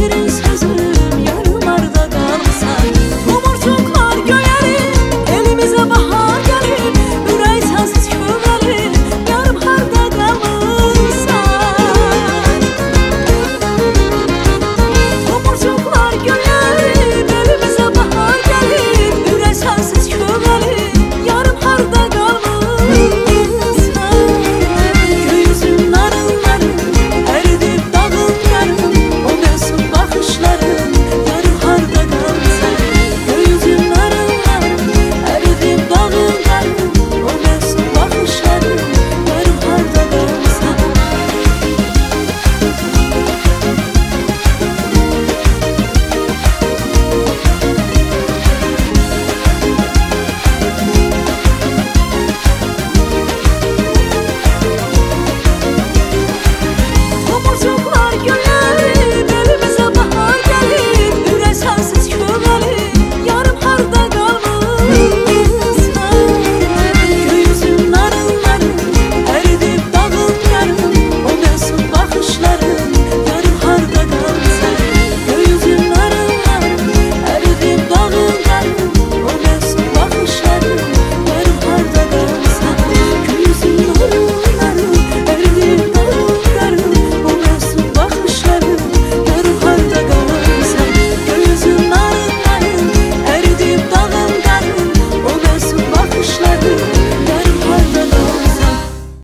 Should